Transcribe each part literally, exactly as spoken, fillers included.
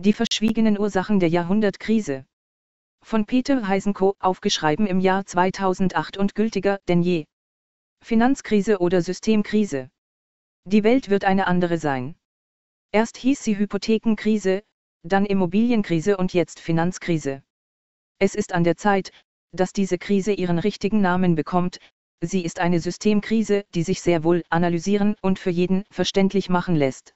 Die verschwiegenen Ursachen der Jahrhundertkrise. Von Peter Haisenko, aufgeschrieben im Jahr zweitausendacht und gültiger denn je. Finanzkrise oder Systemkrise. Die Welt wird eine andere sein. Erst hieß sie Hypothekenkrise, dann Immobilienkrise und jetzt Finanzkrise. Es ist an der Zeit, dass diese Krise ihren richtigen Namen bekommt. Sie ist eine Systemkrise, die sich sehr wohl analysieren und für jeden verständlich machen lässt.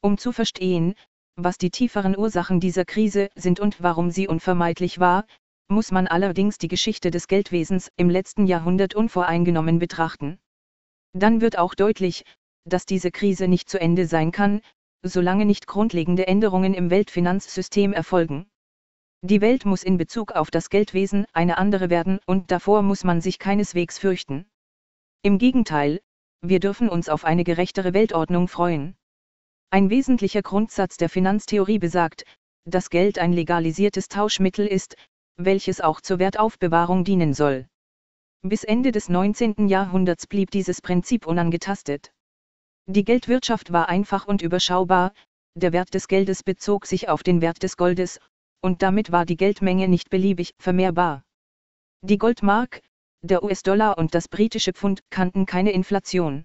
Um zu verstehen, was die tieferen Ursachen dieser Krise sind und warum sie unvermeidlich war, muss man allerdings die Geschichte des Geldwesens im letzten Jahrhundert unvoreingenommen betrachten. Dann wird auch deutlich, dass diese Krise nicht zu Ende sein kann, solange nicht grundlegende Änderungen im Weltfinanzsystem erfolgen. Die Welt muss in Bezug auf das Geldwesen eine andere werden und davor muss man sich keineswegs fürchten. Im Gegenteil, wir dürfen uns auf eine gerechtere Weltordnung freuen. Ein wesentlicher Grundsatz der Finanztheorie besagt, dass Geld ein legalisiertes Tauschmittel ist, welches auch zur Wertaufbewahrung dienen soll. Bis Ende des neunzehnten Jahrhunderts blieb dieses Prinzip unangetastet. Die Geldwirtschaft war einfach und überschaubar, der Wert des Geldes bezog sich auf den Wert des Goldes, und damit war die Geldmenge nicht beliebig vermehrbar. Die Goldmark, der U S-Dollar und das britische Pfund kannten keine Inflation.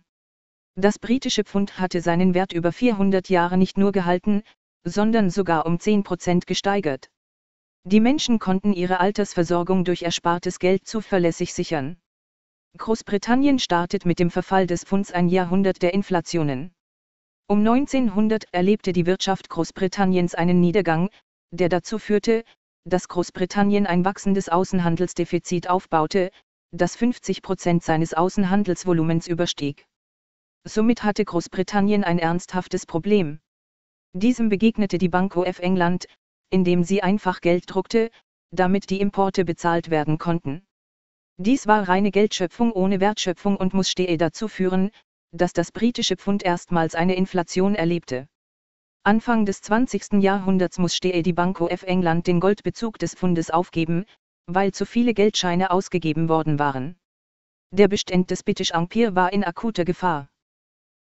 Das britische Pfund hatte seinen Wert über vierhundert Jahre nicht nur gehalten, sondern sogar um zehn Prozent gesteigert. Die Menschen konnten ihre Altersversorgung durch erspartes Geld zuverlässig sichern. Großbritannien startet mit dem Verfall des Pfunds ein Jahrhundert der Inflationen. Um neunzehnhundert erlebte die Wirtschaft Großbritanniens einen Niedergang, der dazu führte, dass Großbritannien ein wachsendes Außenhandelsdefizit aufbaute, das fünfzig Prozent seines Außenhandelsvolumens überstieg. Somit hatte Großbritannien ein ernsthaftes Problem. Diesem begegnete die Bank of England, indem sie einfach Geld druckte, damit die Importe bezahlt werden konnten. Dies war reine Geldschöpfung ohne Wertschöpfung und musste dazu führen, dass das britische Pfund erstmals eine Inflation erlebte. Anfang des zwanzigsten Jahrhunderts musste die Bank of England den Goldbezug des Pfundes aufgeben, weil zu viele Geldscheine ausgegeben worden waren. Der Bestand des British Empire war in akuter Gefahr.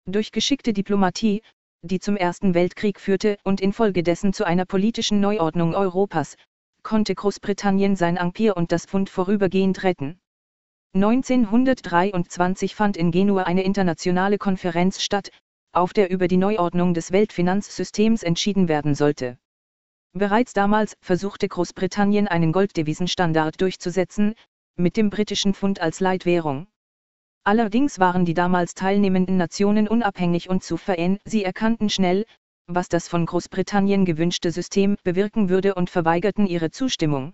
Durch geschickte Diplomatie, die zum Ersten Weltkrieg führte und infolgedessen zu einer politischen Neuordnung Europas, konnte Großbritannien sein Empire und das Pfund vorübergehend retten. neunzehnhundertdreiundzwanzig fand in Genua eine internationale Konferenz statt, auf der über die Neuordnung des Weltfinanzsystems entschieden werden sollte. Bereits damals versuchte Großbritannien einen Golddevisenstandard durchzusetzen, mit dem britischen Pfund als Leitwährung. Allerdings waren die damals teilnehmenden Nationen unabhängig und souverän, sie erkannten schnell, was das von Großbritannien gewünschte System bewirken würde und verweigerten ihre Zustimmung.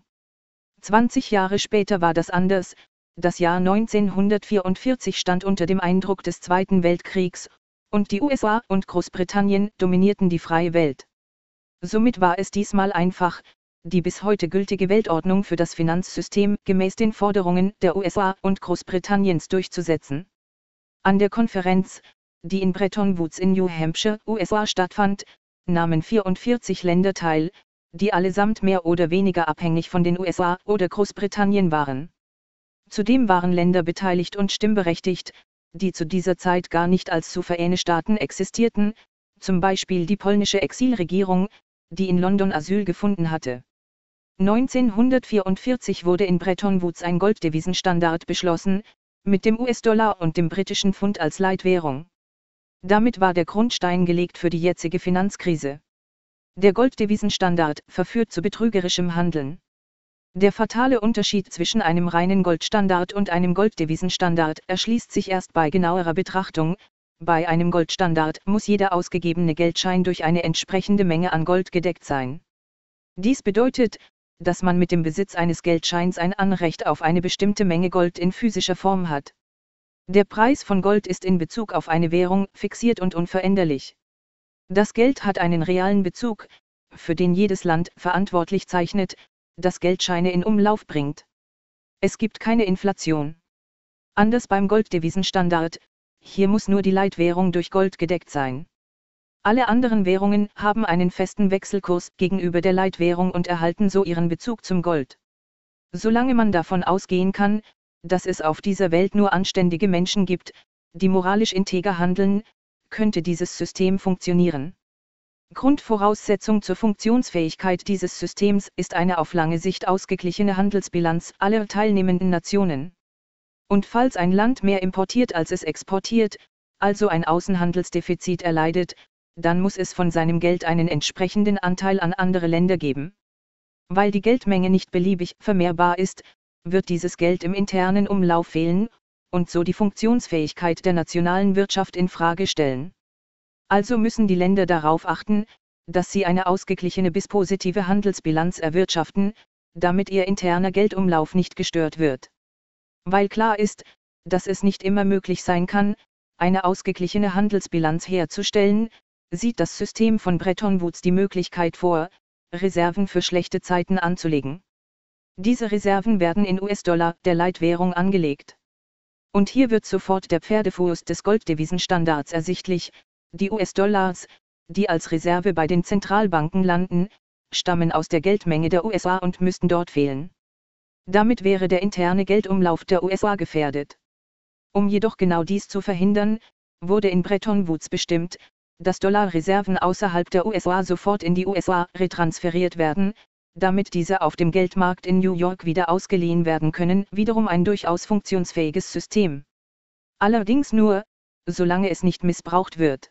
zwanzig Jahre später war das anders, das Jahr neunzehnhundertvierundvierzig stand unter dem Eindruck des Zweiten Weltkriegs, und die U S A und Großbritannien dominierten die freie Welt. Somit war es diesmal einfach, die bis heute gültige Weltordnung für das Finanzsystem gemäß den Forderungen der U S A und Großbritanniens durchzusetzen. An der Konferenz, die in Bretton Woods in New Hampshire, U S A stattfand, nahmen vierundvierzig Länder teil, die allesamt mehr oder weniger abhängig von den U S A oder Großbritannien waren. Zudem waren Länder beteiligt und stimmberechtigt, die zu dieser Zeit gar nicht als souveräne Staaten existierten, zum Beispiel die polnische Exilregierung, die in London Asyl gefunden hatte. neunzehnhundertvierundvierzig wurde in Bretton Woods ein Golddevisenstandard beschlossen, mit dem U S-Dollar und dem britischen Pfund als Leitwährung. Damit war der Grundstein gelegt für die jetzige Finanzkrise. Der Golddevisenstandard verführt zu betrügerischem Handeln. Der fatale Unterschied zwischen einem reinen Goldstandard und einem Golddevisenstandard erschließt sich erst bei genauerer Betrachtung. Bei einem Goldstandard muss jeder ausgegebene Geldschein durch eine entsprechende Menge an Gold gedeckt sein. Dies bedeutet, dass man mit dem Besitz eines Geldscheins ein Anrecht auf eine bestimmte Menge Gold in physischer Form hat. Der Preis von Gold ist in Bezug auf eine Währung fixiert und unveränderlich. Das Geld hat einen realen Bezug, für den jedes Land verantwortlich zeichnet, das Geldscheine in Umlauf bringt. Es gibt keine Inflation. Anders beim Golddevisenstandard. Hier muss nur die Leitwährung durch Gold gedeckt sein. Alle anderen Währungen haben einen festen Wechselkurs gegenüber der Leitwährung und erhalten so ihren Bezug zum Gold. Solange man davon ausgehen kann, dass es auf dieser Welt nur anständige Menschen gibt, die moralisch integer handeln, könnte dieses System funktionieren. Grundvoraussetzung zur Funktionsfähigkeit dieses Systems ist eine auf lange Sicht ausgeglichene Handelsbilanz aller teilnehmenden Nationen. Und falls ein Land mehr importiert als es exportiert, also ein Außenhandelsdefizit erleidet, dann muss es von seinem Geld einen entsprechenden Anteil an andere Länder geben. Weil die Geldmenge nicht beliebig vermehrbar ist, wird dieses Geld im internen Umlauf fehlen, und so die Funktionsfähigkeit der nationalen Wirtschaft in Frage stellen. Also müssen die Länder darauf achten, dass sie eine ausgeglichene bis positive Handelsbilanz erwirtschaften, damit ihr interner Geldumlauf nicht gestört wird. Weil klar ist, dass es nicht immer möglich sein kann, eine ausgeglichene Handelsbilanz herzustellen, sieht das System von Bretton Woods die Möglichkeit vor, Reserven für schlechte Zeiten anzulegen. Diese Reserven werden in U S-Dollar, der Leitwährung, angelegt. Und hier wird sofort der Pferdefuß des Golddevisenstandards ersichtlich. Die U S-Dollars, die als Reserve bei den Zentralbanken landen, stammen aus der Geldmenge der U S A und müssten dort fehlen. Damit wäre der interne Geldumlauf der U S A gefährdet. Um jedoch genau dies zu verhindern, wurde in Bretton Woods bestimmt, dass Dollarreserven außerhalb der U S A sofort in die U S A retransferiert werden, damit diese auf dem Geldmarkt in New York wieder ausgeliehen werden können, wiederum ein durchaus funktionsfähiges System. Allerdings nur, solange es nicht missbraucht wird.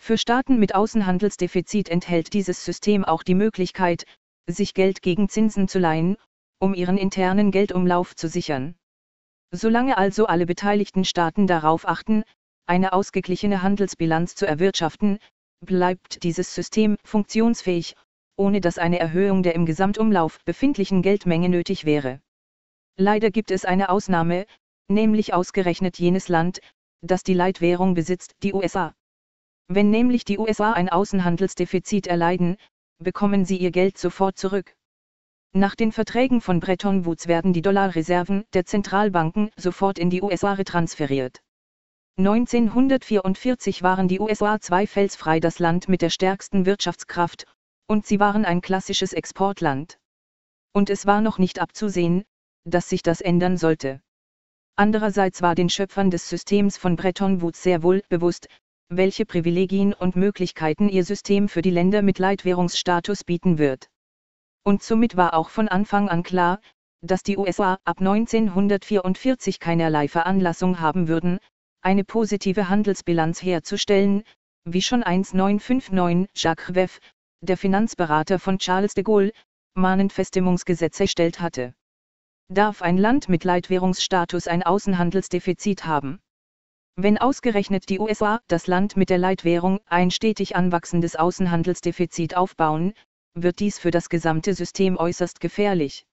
Für Staaten mit Außenhandelsdefizit enthält dieses System auch die Möglichkeit, sich Geld gegen Zinsen zu leihen, um ihren internen Geldumlauf zu sichern. Solange also alle beteiligten Staaten darauf achten, eine ausgeglichene Handelsbilanz zu erwirtschaften, bleibt dieses System funktionsfähig, ohne dass eine Erhöhung der im Gesamtumlauf befindlichen Geldmenge nötig wäre. Leider gibt es eine Ausnahme, nämlich ausgerechnet jenes Land, das die Leitwährung besitzt, die U S A. Wenn nämlich die U S A ein Außenhandelsdefizit erleiden, bekommen sie ihr Geld sofort zurück. Nach den Verträgen von Bretton Woods werden die Dollarreserven der Zentralbanken sofort in die U S A retransferiert. neunzehnhundertvierundvierzig waren die U S A zweifelsfrei das Land mit der stärksten Wirtschaftskraft, und sie waren ein klassisches Exportland. Und es war noch nicht abzusehen, dass sich das ändern sollte. Andererseits war den Schöpfern des Systems von Bretton Woods sehr wohl bewusst, welche Privilegien und Möglichkeiten ihr System für die Länder mit Leitwährungsstatus bieten wird. Und somit war auch von Anfang an klar, dass die U S A ab neunzehnhundertvierundvierzig keinerlei Veranlassung haben würden, eine positive Handelsbilanz herzustellen, wie schon neunzehnhundertfünfundfünfzig Jacques Rueff, der Finanzberater von Charles de Gaulle, mahnend Feststellungsgesetz erstellt hatte. Darf ein Land mit Leitwährungsstatus ein Außenhandelsdefizit haben? Wenn ausgerechnet die U S A, das Land mit der Leitwährung, ein stetig anwachsendes Außenhandelsdefizit aufbauen, wird dies für das gesamte System äußerst gefährlich.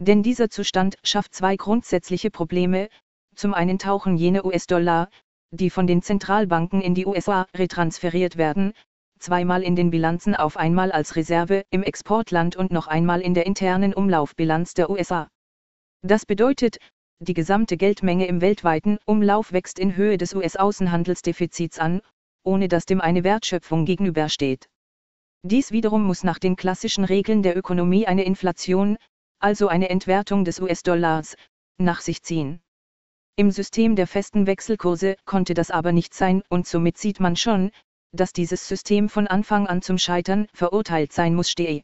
Denn dieser Zustand schafft zwei grundsätzliche Probleme: Zum einen tauchen jene U S-Dollar, die von den Zentralbanken in die U S A retransferiert werden, zweimal in den Bilanzen auf, einmal als Reserve im Exportland und noch einmal in der internen Umlaufbilanz der U S A. Das bedeutet, die gesamte Geldmenge im weltweiten Umlauf wächst in Höhe des U S-Außenhandelsdefizits an, ohne dass dem eine Wertschöpfung gegenübersteht. Dies wiederum muss nach den klassischen Regeln der Ökonomie eine Inflation, also eine Entwertung des U S-Dollars, nach sich ziehen. Im System der festen Wechselkurse konnte das aber nicht sein, und somit sieht man schon, dass dieses System von Anfang an zum Scheitern verurteilt sein musste.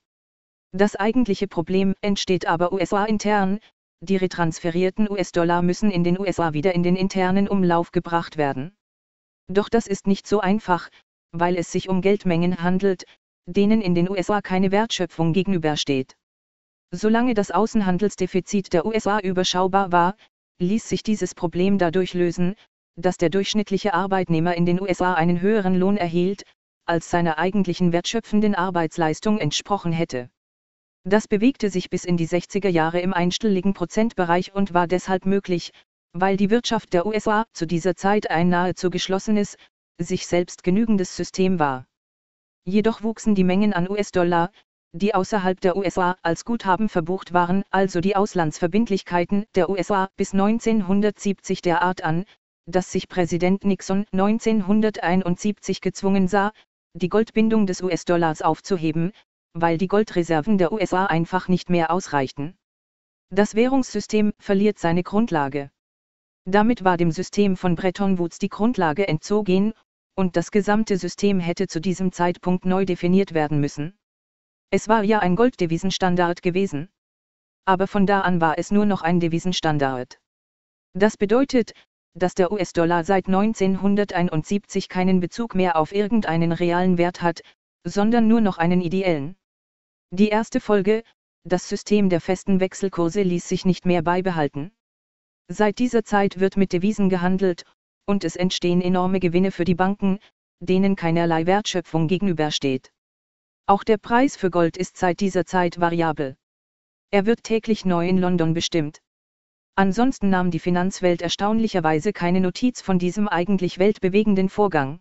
Das eigentliche Problem entsteht aber U S A-intern. Die retransferierten U S-Dollar müssen in den U S A wieder in den internen Umlauf gebracht werden. Doch das ist nicht so einfach, weil es sich um Geldmengen handelt, denen in den U S A keine Wertschöpfung gegenübersteht. Solange das Außenhandelsdefizit der U S A überschaubar war, ließ sich dieses Problem dadurch lösen, dass der durchschnittliche Arbeitnehmer in den U S A einen höheren Lohn erhielt, als seiner eigentlichen wertschöpfenden Arbeitsleistung entsprochen hätte. Das bewegte sich bis in die sechziger Jahre im einstelligen Prozentbereich und war deshalb möglich, weil die Wirtschaft der U S A zu dieser Zeit ein nahezu geschlossenes, sich selbst genügendes System war. Jedoch wuchsen die Mengen an U S-Dollar, die außerhalb der U S A als Guthaben verbucht waren, also die Auslandsverbindlichkeiten der U S A, bis neunzehnhundertsiebzig derart an, dass sich Präsident Nixon neunzehnhunderteinundsiebzig gezwungen sah, die Goldbindung des U S-Dollars aufzuheben, weil die Goldreserven der U S A einfach nicht mehr ausreichten. Das Währungssystem verliert seine Grundlage. Damit war dem System von Bretton Woods die Grundlage entzogen, und das gesamte System hätte zu diesem Zeitpunkt neu definiert werden müssen. Es war ja ein Golddevisenstandard gewesen. Aber von da an war es nur noch ein Devisenstandard. Das bedeutet, dass der U S-Dollar seit neunzehnhunderteinundsiebzig keinen Bezug mehr auf irgendeinen realen Wert hat, sondern nur noch einen ideellen. Die erste Folge, das System der festen Wechselkurse ließ sich nicht mehr beibehalten. Seit dieser Zeit wird mit Devisen gehandelt, und es entstehen enorme Gewinne für die Banken, denen keinerlei Wertschöpfung gegenübersteht. Auch der Preis für Gold ist seit dieser Zeit variabel. Er wird täglich neu in London bestimmt. Ansonsten nahm die Finanzwelt erstaunlicherweise keine Notiz von diesem eigentlich weltbewegenden Vorgang.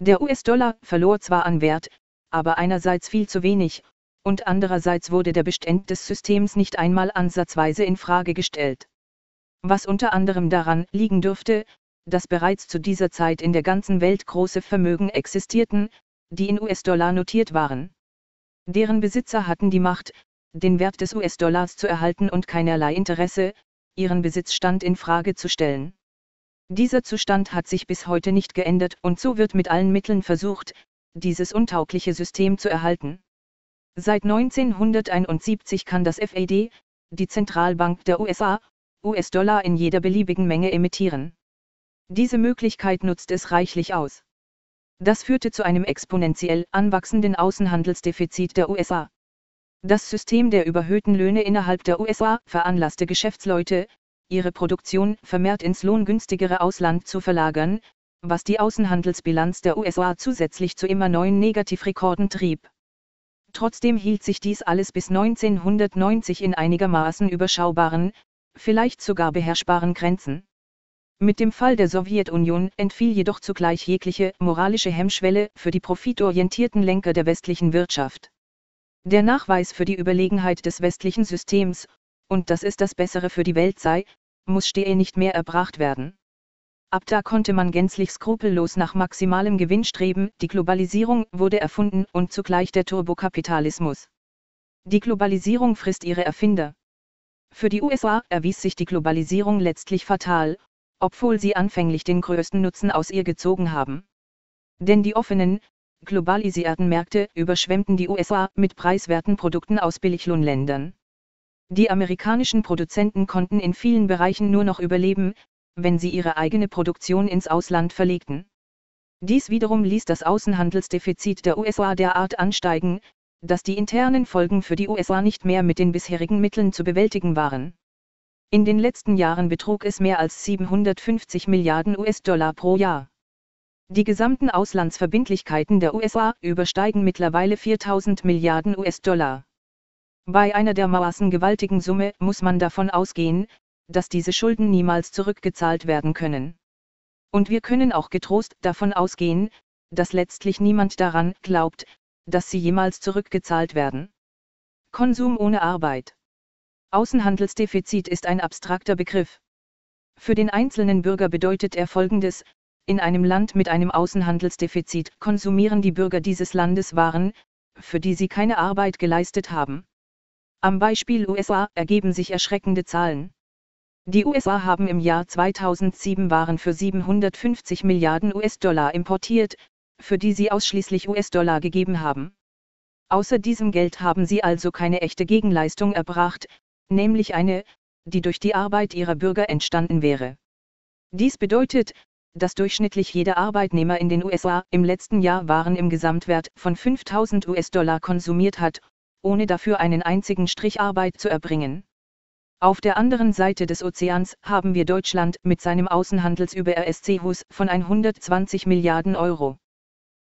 Der U S-Dollar verlor zwar an Wert, aber einerseits viel zu wenig, und andererseits wurde der Bestand des Systems nicht einmal ansatzweise in Frage gestellt. Was unter anderem daran liegen dürfte, dass bereits zu dieser Zeit in der ganzen Welt große Vermögen existierten, die in U S-Dollar notiert waren. Deren Besitzer hatten die Macht, den Wert des U S-Dollars zu erhalten und keinerlei Interesse, ihren Besitzstand in Frage zu stellen. Dieser Zustand hat sich bis heute nicht geändert und so wird mit allen Mitteln versucht, dieses untaugliche System zu erhalten. Seit neunzehnhunderteinundsiebzig kann das F E D, die Zentralbank der U S A, U S-Dollar in jeder beliebigen Menge emittieren. Diese Möglichkeit nutzt es reichlich aus. Das führte zu einem exponentiell anwachsenden Außenhandelsdefizit der U S A. Das System der überhöhten Löhne innerhalb der U S A veranlasste Geschäftsleute, ihre Produktion vermehrt ins lohngünstigere Ausland zu verlagern, was die Außenhandelsbilanz der U S A zusätzlich zu immer neuen Negativrekorden trieb. Trotzdem hielt sich dies alles bis neunzehnhundertneunzig in einigermaßen überschaubaren, vielleicht sogar beherrschbaren Grenzen. Mit dem Fall der Sowjetunion entfiel jedoch zugleich jegliche moralische Hemmschwelle für die profitorientierten Lenker der westlichen Wirtschaft. Der Nachweis für die Überlegenheit des westlichen Systems, und dass es das Bessere für die Welt sei, musste nicht mehr erbracht werden. Ab da konnte man gänzlich skrupellos nach maximalem Gewinn streben, die Globalisierung wurde erfunden und zugleich der Turbokapitalismus. Die Globalisierung frisst ihre Erfinder. Für die U S A erwies sich die Globalisierung letztlich fatal, obwohl sie anfänglich den größten Nutzen aus ihr gezogen haben. Denn die offenen, globalisierten Märkte überschwemmten die U S A mit preiswerten Produkten aus Billiglohnländern. Die amerikanischen Produzenten konnten in vielen Bereichen nur noch überleben, wenn sie ihre eigene Produktion ins Ausland verlegten. Dies wiederum ließ das Außenhandelsdefizit der U S A derart ansteigen, dass die internen Folgen für die U S A nicht mehr mit den bisherigen Mitteln zu bewältigen waren. In den letzten Jahren betrug es mehr als siebenhundertfünfzig Milliarden U S-Dollar pro Jahr. Die gesamten Auslandsverbindlichkeiten der U S A übersteigen mittlerweile viertausend Milliarden U S-Dollar. Bei einer dermaßen gewaltigen Summe muss man davon ausgehen, dass diese Schulden niemals zurückgezahlt werden können. Und wir können auch getrost davon ausgehen, dass letztlich niemand daran glaubt, dass sie jemals zurückgezahlt werden. Konsum ohne Arbeit. Außenhandelsdefizit ist ein abstrakter Begriff. Für den einzelnen Bürger bedeutet er Folgendes: In einem Land mit einem Außenhandelsdefizit konsumieren die Bürger dieses Landes Waren, für die sie keine Arbeit geleistet haben. Am Beispiel U S A ergeben sich erschreckende Zahlen. Die U S A haben im Jahr zweitausendsieben Waren für siebenhundertfünfzig Milliarden U S-Dollar importiert, für die sie ausschließlich U S-Dollar gegeben haben. Außer diesem Geld haben sie also keine echte Gegenleistung erbracht, nämlich eine, die durch die Arbeit ihrer Bürger entstanden wäre. Dies bedeutet, dass durchschnittlich jeder Arbeitnehmer in den U S A im letzten Jahr Waren im Gesamtwert von fünftausend U S-Dollar konsumiert hat, ohne dafür einen einzigen Strich Arbeit zu erbringen. Auf der anderen Seite des Ozeans haben wir Deutschland mit seinem Außenhandelsüber-R S C H U S von hundertzwanzig Milliarden Euro.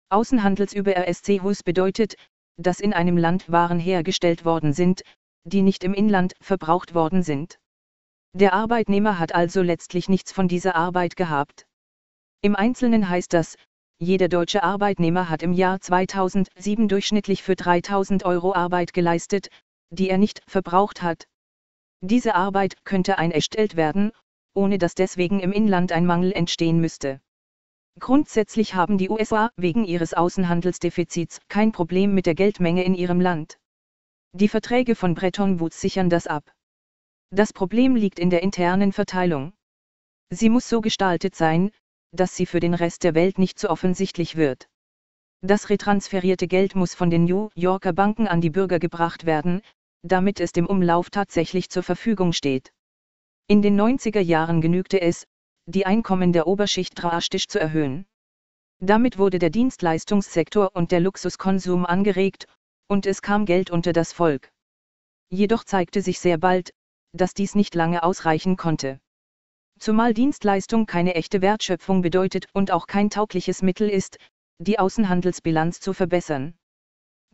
Außenhandelsüber-R S C H U S bedeutet, dass in einem Land Waren hergestellt worden sind, die nicht im Inland verbraucht worden sind. Der Arbeitnehmer hat also letztlich nichts von dieser Arbeit gehabt. Im Einzelnen heißt das, jeder deutsche Arbeitnehmer hat im Jahr zweitausendsieben durchschnittlich für dreitausend Euro Arbeit geleistet, die er nicht verbraucht hat. Diese Arbeit könnte einerstellt werden, ohne dass deswegen im Inland ein Mangel entstehen müsste. Grundsätzlich haben die U S A wegen ihres Außenhandelsdefizits kein Problem mit der Geldmenge in ihrem Land. Die Verträge von Bretton Woods sichern das ab. Das Problem liegt in der internen Verteilung. Sie muss so gestaltet sein, dass sie für den Rest der Welt nicht so offensichtlich wird. Das retransferierte Geld muss von den New Yorker Banken an die Bürger gebracht werden, damit es dem Umlauf tatsächlich zur Verfügung steht. In den neunziger Jahren genügte es, die Einkommen der Oberschicht drastisch zu erhöhen. Damit wurde der Dienstleistungssektor und der Luxuskonsum angeregt, und es kam Geld unter das Volk. Jedoch zeigte sich sehr bald, dass dies nicht lange ausreichen konnte. Zumal Dienstleistung keine echte Wertschöpfung bedeutet und auch kein taugliches Mittel ist, die Außenhandelsbilanz zu verbessern.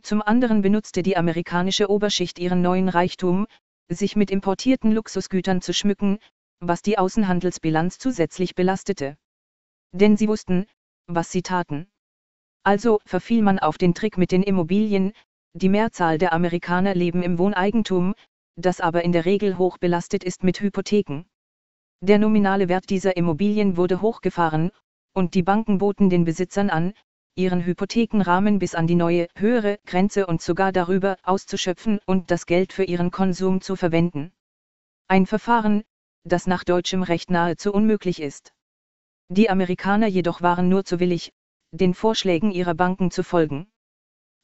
Zum anderen benutzte die amerikanische Oberschicht ihren neuen Reichtum, sich mit importierten Luxusgütern zu schmücken, was die Außenhandelsbilanz zusätzlich belastete. Denn sie wussten, was sie taten. Also verfiel man auf den Trick mit den Immobilien. Die Mehrzahl der Amerikaner leben im Wohneigentum, das aber in der Regel hoch belastet ist mit Hypotheken. Der nominale Wert dieser Immobilien wurde hochgefahren, und die Banken boten den Besitzern an, ihren Hypothekenrahmen bis an die neue, höhere Grenze und sogar darüber auszuschöpfen und das Geld für ihren Konsum zu verwenden. Ein Verfahren, das nach deutschem Recht nahezu unmöglich ist. Die Amerikaner jedoch waren nur zu willig, den Vorschlägen ihrer Banken zu folgen.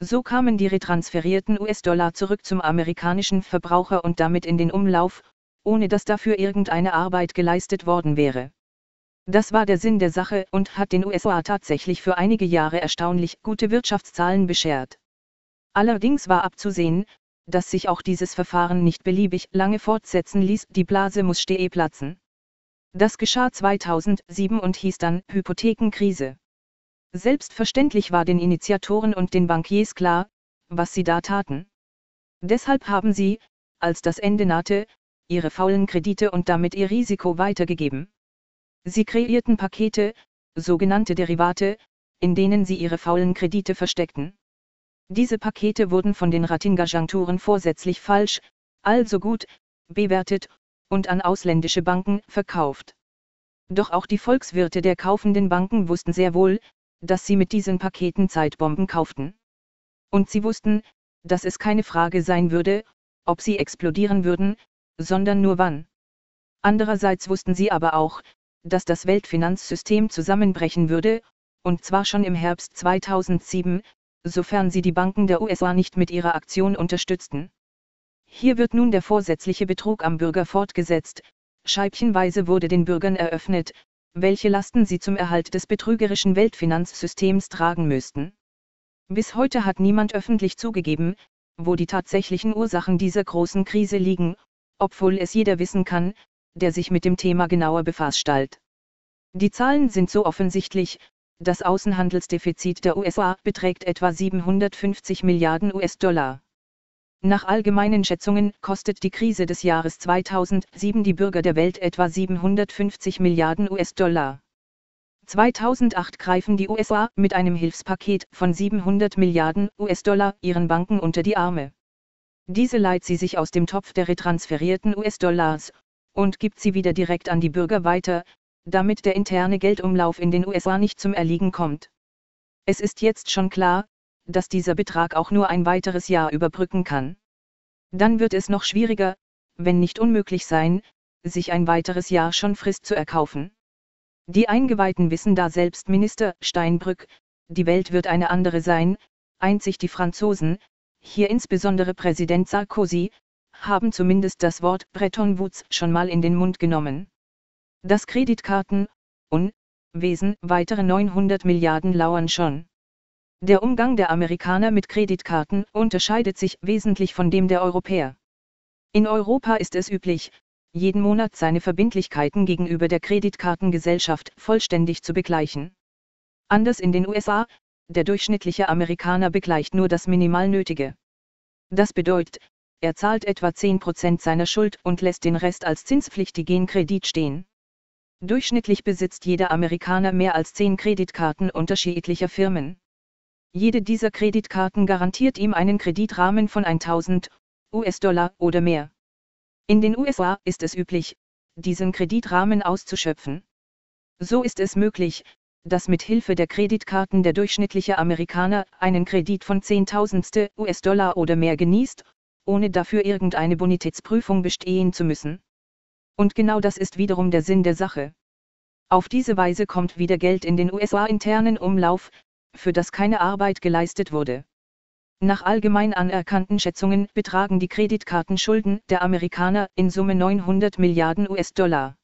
So kamen die retransferierten U S-Dollar zurück zum amerikanischen Verbraucher und damit in den Umlauf, ohne dass dafür irgendeine Arbeit geleistet worden wäre. Das war der Sinn der Sache und hat den U S A tatsächlich für einige Jahre erstaunlich gute Wirtschaftszahlen beschert. Allerdings war abzusehen, dass sich auch dieses Verfahren nicht beliebig lange fortsetzen ließ, die Blase musste eh platzen. Das geschah zweitausendsieben und hieß dann Hypothekenkrise. Selbstverständlich war den Initiatoren und den Bankiers klar, was sie da taten. Deshalb haben sie, als das Ende nahte, ihre faulen Kredite und damit ihr Risiko weitergegeben. Sie kreierten Pakete, sogenannte Derivate, in denen sie ihre faulen Kredite versteckten. Diese Pakete wurden von den Ratingagenturen vorsätzlich falsch, also gut, bewertet, und an ausländische Banken verkauft. Doch auch die Volkswirte der kaufenden Banken wussten sehr wohl, dass sie mit diesen Paketen Zeitbomben kauften. Und sie wussten, dass es keine Frage sein würde, ob sie explodieren würden, sondern nur wann. Andererseits wussten sie aber auch, dass das Weltfinanzsystem zusammenbrechen würde, und zwar schon im Herbst zweitausendsieben, sofern sie die Banken der U S A nicht mit ihrer Aktion unterstützten. Hier wird nun der vorsätzliche Betrug am Bürger fortgesetzt, scheibchenweise wurde den Bürgern eröffnet, welche Lasten sie zum Erhalt des betrügerischen Weltfinanzsystems tragen müssten. Bis heute hat niemand öffentlich zugegeben, wo die tatsächlichen Ursachen dieser großen Krise liegen, obwohl es jeder wissen kann, der sich mit dem Thema genauer befasst hat. Die Zahlen sind so offensichtlich, das Außenhandelsdefizit der U S A beträgt etwa siebenhundertfünfzig Milliarden U S-Dollar. Nach allgemeinen Schätzungen kostet die Krise des Jahres zweitausendsieben die Bürger der Welt etwa siebenhundertfünfzig Milliarden U S-Dollar. zweitausendacht greifen die U S A mit einem Hilfspaket von siebenhundert Milliarden U S-Dollar ihren Banken unter die Arme. Diese leiht sie sich aus dem Topf der retransferierten U S-Dollars und gibt sie wieder direkt an die Bürger weiter, damit der interne Geldumlauf in den U S A nicht zum Erliegen kommt. Es ist jetzt schon klar, dass dieser Betrag auch nur ein weiteres Jahr überbrücken kann. Dann wird es noch schwieriger, wenn nicht unmöglich sein, sich ein weiteres Jahr schon Frist zu erkaufen. Die Eingeweihten wissen da selbst Minister Steinbrück, die Welt wird eine andere sein, einzig die Franzosen, hier insbesondere Präsident Sarkozy, haben zumindest das Wort Bretton Woods schon mal in den Mund genommen. Das Kreditkartenunwesen, weitere neunhundert Milliarden lauern schon. Der Umgang der Amerikaner mit Kreditkarten unterscheidet sich wesentlich von dem der Europäer. In Europa ist es üblich, jeden Monat seine Verbindlichkeiten gegenüber der Kreditkartengesellschaft vollständig zu begleichen. Anders in den U S A, der durchschnittliche Amerikaner begleicht nur das minimal Nötige. Das bedeutet, er zahlt etwa zehn Prozent seiner Schuld und lässt den Rest als zinspflichtigen Kredit stehen. Durchschnittlich besitzt jeder Amerikaner mehr als zehn Kreditkarten unterschiedlicher Firmen. Jede dieser Kreditkarten garantiert ihm einen Kreditrahmen von tausend U S-Dollar oder mehr. In den U S A ist es üblich, diesen Kreditrahmen auszuschöpfen. So ist es möglich, dass mit Hilfe der Kreditkarten der durchschnittliche Amerikaner einen Kredit von zehntausend U S-Dollar oder mehr genießt, ohne dafür irgendeine Bonitätsprüfung bestehen zu müssen. Und genau das ist wiederum der Sinn der Sache. Auf diese Weise kommt wieder Geld in den U S A-internen Umlauf, für das keine Arbeit geleistet wurde. Nach allgemein anerkannten Schätzungen betragen die Kreditkartenschulden der Amerikaner in Summe neunhundert Milliarden U S-Dollar.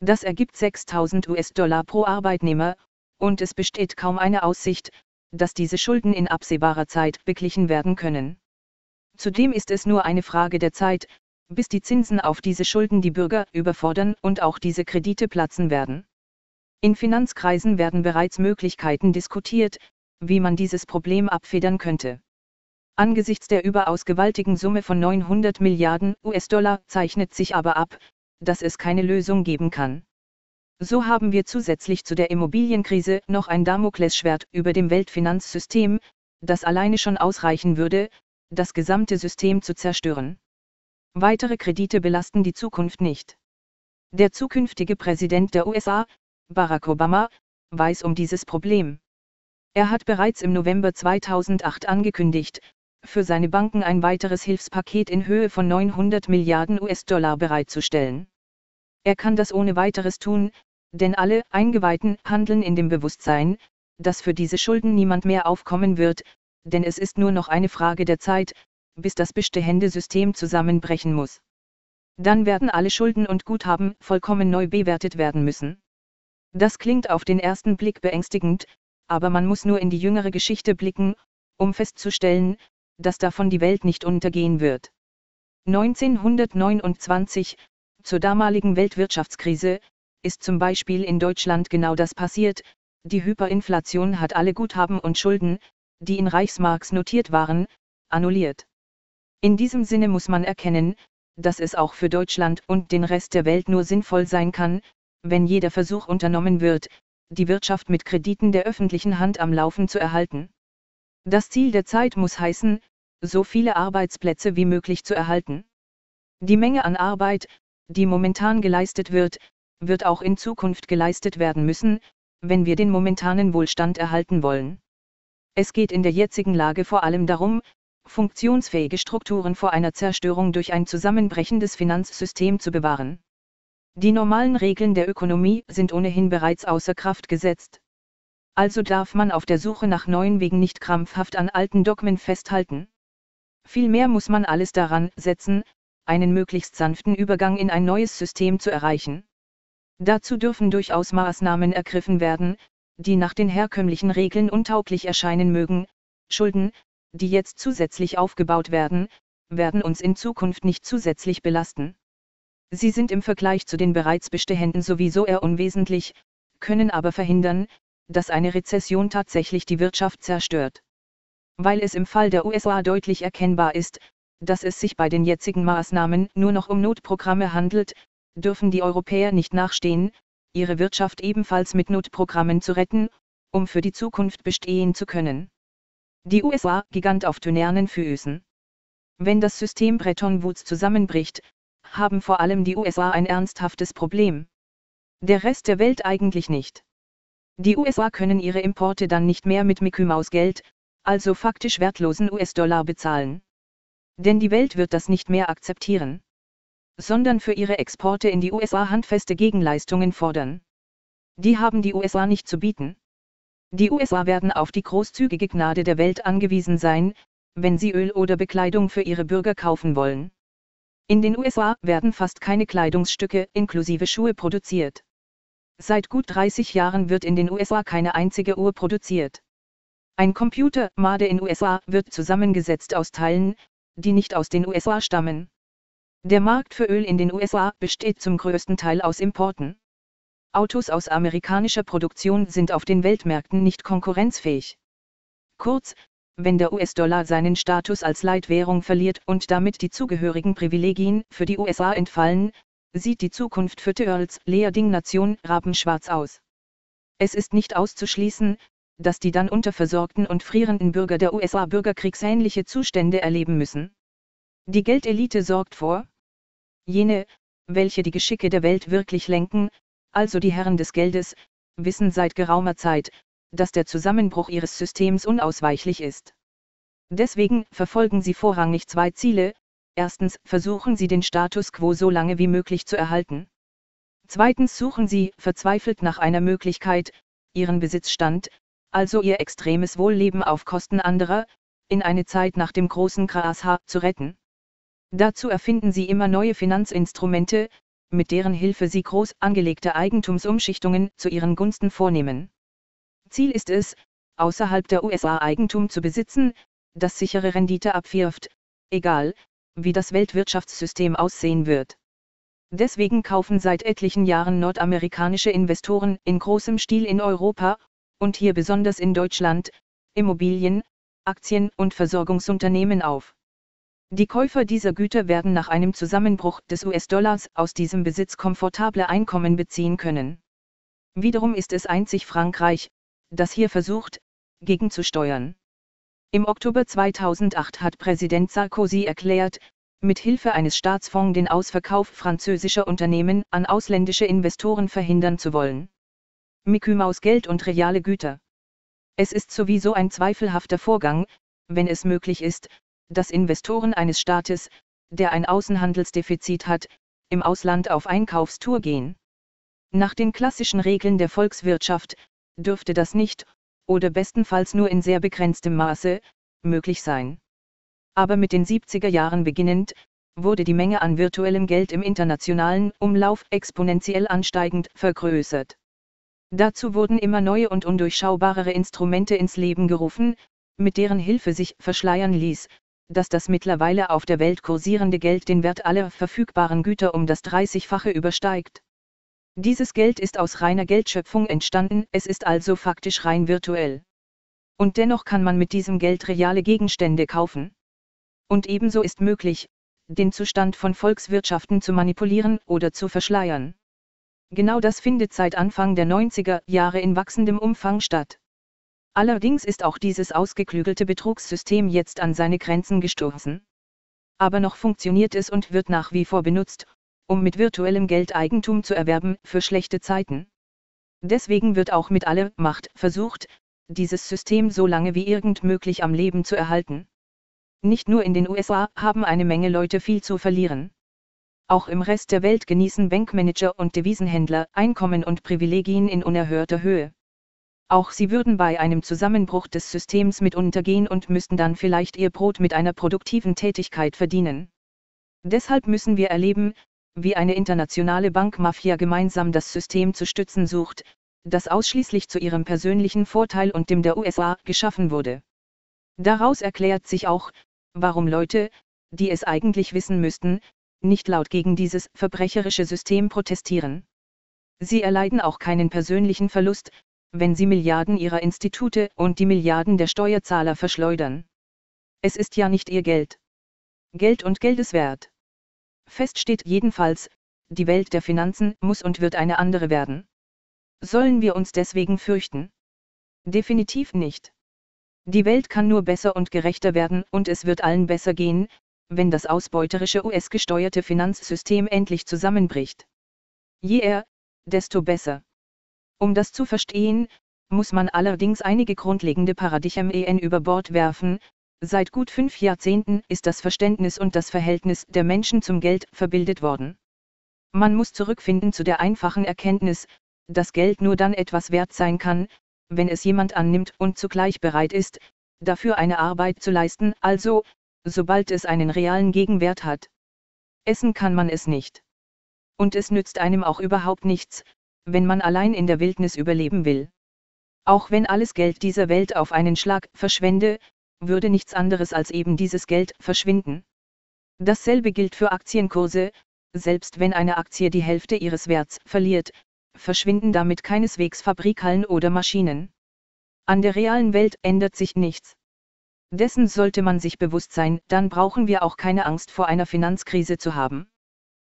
Das ergibt sechstausend U S-Dollar pro Arbeitnehmer, und es besteht kaum eine Aussicht, dass diese Schulden in absehbarer Zeit beglichen werden können. Zudem ist es nur eine Frage der Zeit, bis die Zinsen auf diese Schulden die Bürger überfordern und auch diese Kredite platzen werden. In Finanzkreisen werden bereits Möglichkeiten diskutiert, wie man dieses Problem abfedern könnte. Angesichts der überaus gewaltigen Summe von neunhundert Milliarden U S-Dollar zeichnet sich aber ab, dass es keine Lösung geben kann. So haben wir zusätzlich zu der Immobilienkrise noch ein Damoklesschwert über dem Weltfinanzsystem, das alleine schon ausreichen würde, das gesamte System zu zerstören. Weitere Kredite belasten die Zukunft nicht. Der zukünftige Präsident der U S A, Barack Obama, weiß um dieses Problem. Er hat bereits im November zweitausendacht angekündigt, für seine Banken ein weiteres Hilfspaket in Höhe von neunhundert Milliarden U S-Dollar bereitzustellen. Er kann das ohne weiteres tun, denn alle Eingeweihten handeln in dem Bewusstsein, dass für diese Schulden niemand mehr aufkommen wird, denn es ist nur noch eine Frage der Zeit, bis das bestehende System zusammenbrechen muss. Dann werden alle Schulden und Guthaben vollkommen neu bewertet werden müssen. Das klingt auf den ersten Blick beängstigend, aber man muss nur in die jüngere Geschichte blicken, um festzustellen, dass davon die Welt nicht untergehen wird. neunzehnhundertneunundzwanzig, zur damaligen Weltwirtschaftskrise, ist zum Beispiel in Deutschland genau das passiert, die Hyperinflation hat alle Guthaben und Schulden, die in Reichsmarks notiert waren, annulliert. In diesem Sinne muss man erkennen, dass es auch für Deutschland und den Rest der Welt nur sinnvoll sein kann, wenn jeder Versuch unternommen wird, die Wirtschaft mit Krediten der öffentlichen Hand am Laufen zu erhalten. Das Ziel der Zeit muss heißen, so viele Arbeitsplätze wie möglich zu erhalten. Die Menge an Arbeit, die momentan geleistet wird, wird auch in Zukunft geleistet werden müssen, wenn wir den momentanen Wohlstand erhalten wollen. Es geht in der jetzigen Lage vor allem darum, funktionsfähige Strukturen vor einer Zerstörung durch ein zusammenbrechendes Finanzsystem zu bewahren. Die normalen Regeln der Ökonomie sind ohnehin bereits außer Kraft gesetzt. Also darf man auf der Suche nach neuen Wegen nicht krampfhaft an alten Dogmen festhalten. Vielmehr muss man alles daran setzen, einen möglichst sanften Übergang in ein neues System zu erreichen. Dazu dürfen durchaus Maßnahmen ergriffen werden, die nach den herkömmlichen Regeln untauglich erscheinen mögen. Schulden, die jetzt zusätzlich aufgebaut werden, werden uns in Zukunft nicht zusätzlich belasten. Sie sind im Vergleich zu den bereits bestehenden sowieso eher unwesentlich, können aber verhindern, dass eine Rezession tatsächlich die Wirtschaft zerstört. Weil es im Fall der U S A deutlich erkennbar ist, dass es sich bei den jetzigen Maßnahmen nur noch um Notprogramme handelt, dürfen die Europäer nicht nachstehen, ihre Wirtschaft ebenfalls mit Notprogrammen zu retten, um für die Zukunft bestehen zu können. Die U S A, Gigant auf tönernen Füßen. Wenn das System Bretton Woods zusammenbricht, haben vor allem die U S A ein ernsthaftes Problem. Der Rest der Welt eigentlich nicht. Die U S A können ihre Importe dann nicht mehr mit Mickey-Maus-Geld, also faktisch wertlosen U S-Dollar bezahlen. Denn die Welt wird das nicht mehr akzeptieren. Sondern für ihre Exporte in die U S A handfeste Gegenleistungen fordern. Die haben die U S A nicht zu bieten. Die U S A werden auf die großzügige Gnade der Welt angewiesen sein, wenn sie Öl oder Bekleidung für ihre Bürger kaufen wollen. In den U S A werden fast keine Kleidungsstücke inklusive Schuhe produziert. Seit gut dreißig Jahren wird in den U S A keine einzige Uhr produziert. Ein Computer, made in U S A, wird zusammengesetzt aus Teilen, die nicht aus den U S A stammen. Der Markt für Öl in den U S A besteht zum größten Teil aus Importen. Autos aus amerikanischer Produktion sind auf den Weltmärkten nicht konkurrenzfähig. Kurz, wenn der U S-Dollar seinen Status als Leitwährung verliert und damit die zugehörigen Privilegien für die U S A entfallen, sieht die Zukunft für die als Leading-Nation rabenschwarz aus. Es ist nicht auszuschließen, dass die dann unterversorgten und frierenden Bürger der U S A bürgerkriegsähnliche Zustände erleben müssen. Die Geldelite sorgt vor, jene, welche die Geschicke der Welt wirklich lenken, also die Herren des Geldes, wissen seit geraumer Zeit, dass der Zusammenbruch ihres Systems unausweichlich ist. Deswegen verfolgen sie vorrangig zwei Ziele: erstens versuchen sie den Status quo so lange wie möglich zu erhalten. Zweitens suchen sie verzweifelt nach einer Möglichkeit, ihren Besitzstand, also ihr extremes Wohlleben auf Kosten anderer, in eine Zeit nach dem großen Krach zu retten. Dazu erfinden sie immer neue Finanzinstrumente, mit deren Hilfe sie groß angelegte Eigentumsumschichtungen zu ihren Gunsten vornehmen. Ziel ist es, außerhalb der U S A Eigentum zu besitzen, das sichere Rendite abwirft, egal, wie das Weltwirtschaftssystem aussehen wird. Deswegen kaufen seit etlichen Jahren nordamerikanische Investoren in großem Stil in Europa, und hier besonders in Deutschland, Immobilien, Aktien und Versorgungsunternehmen auf. Die Käufer dieser Güter werden nach einem Zusammenbruch des U S-Dollars aus diesem Besitz komfortable Einkommen beziehen können. Wiederum ist es einzig Frankreich, das hier versucht, gegenzusteuern. Im Oktober zweitausendacht hat Präsident Sarkozy erklärt, mit Hilfe eines Staatsfonds den Ausverkauf französischer Unternehmen an ausländische Investoren verhindern zu wollen. Mickey-Maus-Geld und reale Güter. Es ist sowieso ein zweifelhafter Vorgang, wenn es möglich ist, dass Investoren eines Staates, der ein Außenhandelsdefizit hat, im Ausland auf Einkaufstour gehen. Nach den klassischen Regeln der Volkswirtschaft dürfte das nicht, oder bestenfalls nur in sehr begrenztem Maße, möglich sein. Aber mit den siebziger Jahren beginnend, wurde die Menge an virtuellem Geld im internationalen Umlauf exponentiell ansteigend vergrößert. Dazu wurden immer neue und undurchschaubarere Instrumente ins Leben gerufen, mit deren Hilfe sich verschleiern ließ, dass das mittlerweile auf der Welt kursierende Geld den Wert aller verfügbaren Güter um das dreißigfache übersteigt. Dieses Geld ist aus reiner Geldschöpfung entstanden, es ist also faktisch rein virtuell. Und dennoch kann man mit diesem Geld reale Gegenstände kaufen. Und ebenso ist möglich, den Zustand von Volkswirtschaften zu manipulieren oder zu verschleiern. Genau das findet seit Anfang der neunziger Jahre in wachsendem Umfang statt. Allerdings ist auch dieses ausgeklügelte Betrugssystem jetzt an seine Grenzen gestoßen. Aber noch funktioniert es und wird nach wie vor benutzt, um mit virtuellem Geld Eigentum zu erwerben für schlechte Zeiten. Deswegen wird auch mit aller Macht versucht, dieses System so lange wie irgend möglich am Leben zu erhalten. Nicht nur in den U S A haben eine Menge Leute viel zu verlieren. Auch im Rest der Welt genießen Bankmanager und Devisenhändler Einkommen und Privilegien in unerhörter Höhe. Auch sie würden bei einem Zusammenbruch des Systems mit untergehen und müssten dann vielleicht ihr Brot mit einer produktiven Tätigkeit verdienen. Deshalb müssen wir erleben, wie eine internationale Bankmafia gemeinsam das System zu stützen sucht, das ausschließlich zu ihrem persönlichen Vorteil und dem der U S A geschaffen wurde. Daraus erklärt sich auch, warum Leute, die es eigentlich wissen müssten, nicht laut gegen dieses verbrecherische System protestieren. Sie erleiden auch keinen persönlichen Verlust, wenn sie Milliarden ihrer Institute und die Milliarden der Steuerzahler verschleudern. Es ist ja nicht ihr Geld. Geld und Geldeswert. Fest steht jedenfalls, die Welt der Finanzen muss und wird eine andere werden. Sollen wir uns deswegen fürchten? Definitiv nicht. Die Welt kann nur besser und gerechter werden und es wird allen besser gehen, wenn das ausbeuterische U S-gesteuerte Finanzsystem endlich zusammenbricht. Je eher, desto besser. Um das zu verstehen, muss man allerdings einige grundlegende Paradigmen über Bord werfen. Seit gut fünf Jahrzehnten ist das Verständnis und das Verhältnis der Menschen zum Geld verbildet worden. Man muss zurückfinden zu der einfachen Erkenntnis, dass Geld nur dann etwas wert sein kann, wenn es jemand annimmt und zugleich bereit ist, dafür eine Arbeit zu leisten, also, sobald es einen realen Gegenwert hat. Essen kann man es nicht. Und es nützt einem auch überhaupt nichts, wenn man allein in der Wildnis überleben will. Auch wenn alles Geld dieser Welt auf einen Schlag verschwände, würde nichts anderes als eben dieses Geld verschwinden. Dasselbe gilt für Aktienkurse, selbst wenn eine Aktie die Hälfte ihres Werts verliert, verschwinden damit keineswegs Fabrikhallen oder Maschinen. An der realen Welt ändert sich nichts. Dessen sollte man sich bewusst sein, dann brauchen wir auch keine Angst vor einer Finanzkrise zu haben.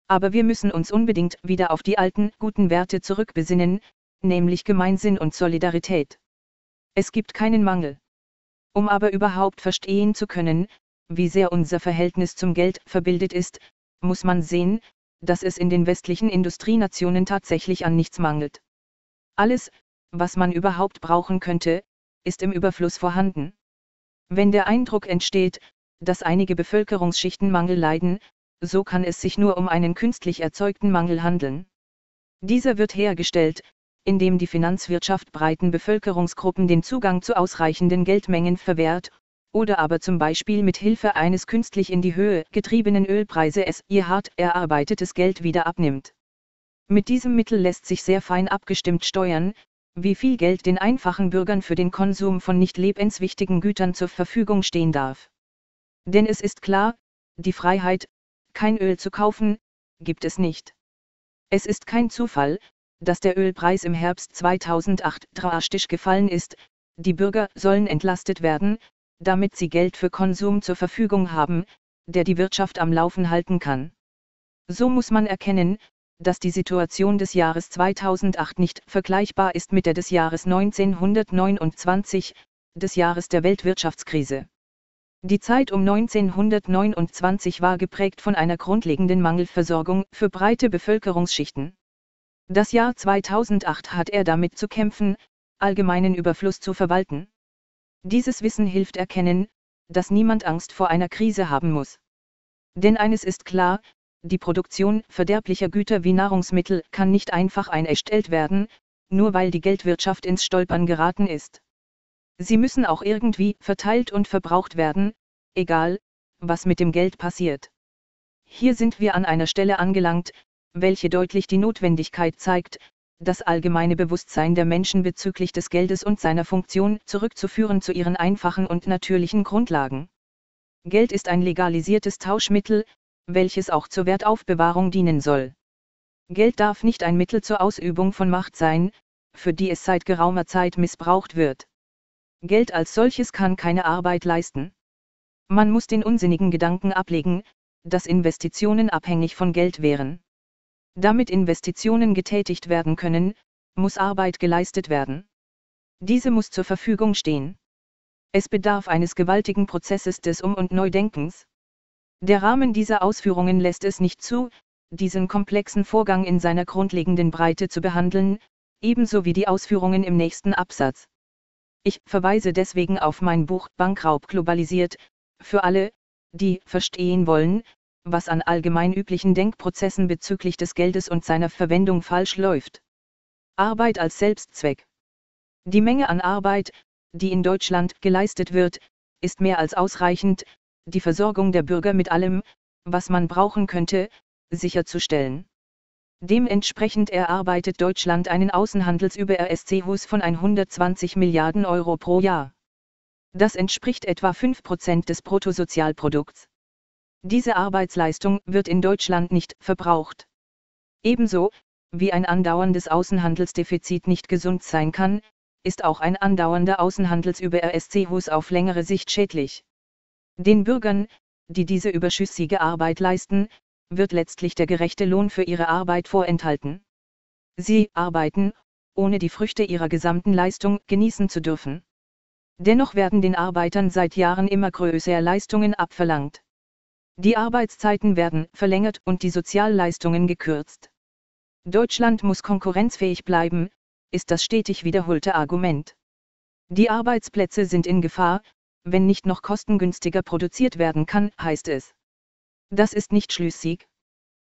Aber wir müssen uns unbedingt wieder auf die alten, guten Werte zurückbesinnen, nämlich Gemeinsinn und Solidarität. Es gibt keinen Mangel. Um aber überhaupt verstehen zu können, wie sehr unser Verhältnis zum Geld verbildet ist, muss man sehen, dass es in den westlichen Industrienationen tatsächlich an nichts mangelt. Alles, was man überhaupt brauchen könnte, ist im Überfluss vorhanden. Wenn der Eindruck entsteht, dass einige Bevölkerungsschichten Mangel leiden, so kann es sich nur um einen künstlich erzeugten Mangel handeln. Dieser wird hergestellt, indem die Finanzwirtschaft breiten Bevölkerungsgruppen den Zugang zu ausreichenden Geldmengen verwehrt, oder aber zum Beispiel mit Hilfe eines künstlich in die Höhe getriebenen Ölpreises es ihr hart erarbeitetes Geld wieder abnimmt. Mit diesem Mittel lässt sich sehr fein abgestimmt steuern, wie viel Geld den einfachen Bürgern für den Konsum von nicht lebenswichtigen Gütern zur Verfügung stehen darf. Denn es ist klar, die Freiheit, kein Öl zu kaufen, gibt es nicht. Es ist kein Zufall, dass der Ölpreis im Herbst zweitausendacht drastisch gefallen ist, die Bürger sollen entlastet werden, damit sie Geld für Konsum zur Verfügung haben, der die Wirtschaft am Laufen halten kann. So muss man erkennen, dass die Situation des Jahres zweitausendacht nicht vergleichbar ist mit der des Jahres neunzehnhundertneunundzwanzig, des Jahres der Weltwirtschaftskrise. Die Zeit um neunzehnhundertneunundzwanzig war geprägt von einer grundlegenden Mangelversorgung für breite Bevölkerungsschichten. Das Jahr zweitausendacht hat er damit zu kämpfen, allgemeinen Überfluss zu verwalten. Dieses Wissen hilft erkennen, dass niemand Angst vor einer Krise haben muss. Denn eines ist klar, die Produktion verderblicher Güter wie Nahrungsmittel kann nicht einfach eingestellt werden, nur weil die Geldwirtschaft ins Stolpern geraten ist. Sie müssen auch irgendwie verteilt und verbraucht werden, egal, was mit dem Geld passiert. Hier sind wir an einer Stelle angelangt, welche deutlich die Notwendigkeit zeigt, das allgemeine Bewusstsein der Menschen bezüglich des Geldes und seiner Funktion zurückzuführen zu ihren einfachen und natürlichen Grundlagen. Geld ist ein legalisiertes Tauschmittel, welches auch zur Wertaufbewahrung dienen soll. Geld darf nicht ein Mittel zur Ausübung von Macht sein, für die es seit geraumer Zeit missbraucht wird. Geld als solches kann keine Arbeit leisten. Man muss den unsinnigen Gedanken ablegen, dass Investitionen abhängig von Geld wären. Damit Investitionen getätigt werden können, muss Arbeit geleistet werden. Diese muss zur Verfügung stehen. Es bedarf eines gewaltigen Prozesses des Um- und Neudenkens. Der Rahmen dieser Ausführungen lässt es nicht zu, diesen komplexen Vorgang in seiner grundlegenden Breite zu behandeln, ebenso wie die Ausführungen im nächsten Absatz. Ich verweise deswegen auf mein Buch Bankraub globalisiert, für alle, die verstehen wollen, was an allgemein üblichen Denkprozessen bezüglich des Geldes und seiner Verwendung falsch läuft. Arbeit als Selbstzweck. Die Menge an Arbeit, die in Deutschland geleistet wird, ist mehr als ausreichend, die Versorgung der Bürger mit allem, was man brauchen könnte, sicherzustellen. Dementsprechend erarbeitet Deutschland einen Außenhandelsüber-R S C H U S von hundertzwanzig Milliarden Euro pro Jahr. Das entspricht etwa fünf Prozent des Bruttosozialprodukts. Diese Arbeitsleistung wird in Deutschland nicht verbraucht. Ebenso, wie ein andauerndes Außenhandelsdefizit nicht gesund sein kann, ist auch ein andauernder Außenhandelsüber-R S C H U S auf längere Sicht schädlich. Den Bürgern, die diese überschüssige Arbeit leisten, wird letztlich der gerechte Lohn für ihre Arbeit vorenthalten. Sie arbeiten, ohne die Früchte ihrer gesamten Leistung genießen zu dürfen. Dennoch werden den Arbeitern seit Jahren immer größere Leistungen abverlangt. Die Arbeitszeiten werden verlängert und die Sozialleistungen gekürzt. Deutschland muss konkurrenzfähig bleiben, ist das stetig wiederholte Argument. Die Arbeitsplätze sind in Gefahr, wenn nicht noch kostengünstiger produziert werden kann, heißt es. Das ist nicht schlüssig.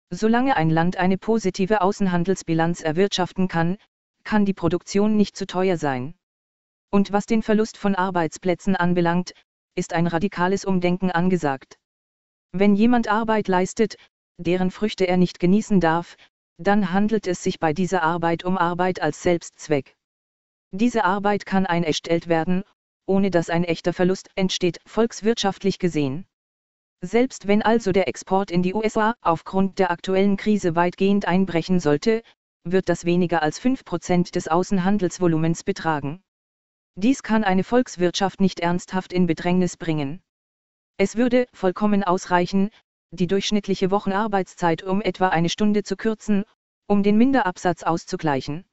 Solange ein Land eine positive Außenhandelsbilanz erwirtschaften kann, kann die Produktion nicht zu teuer sein. Und was den Verlust von Arbeitsplätzen anbelangt, ist ein radikales Umdenken angesagt. Wenn jemand Arbeit leistet, deren Früchte er nicht genießen darf, dann handelt es sich bei dieser Arbeit um Arbeit als Selbstzweck. Diese Arbeit kann eingestellt werden, ohne dass ein echter Verlust entsteht, volkswirtschaftlich gesehen. Selbst wenn also der Export in die U S A aufgrund der aktuellen Krise weitgehend einbrechen sollte, wird das weniger als fünf Prozent des Außenhandelsvolumens betragen. Dies kann eine Volkswirtschaft nicht ernsthaft in Bedrängnis bringen. Es würde vollkommen ausreichen, die durchschnittliche Wochenarbeitszeit um etwa eine Stunde zu kürzen, um den Minderabsatz auszugleichen.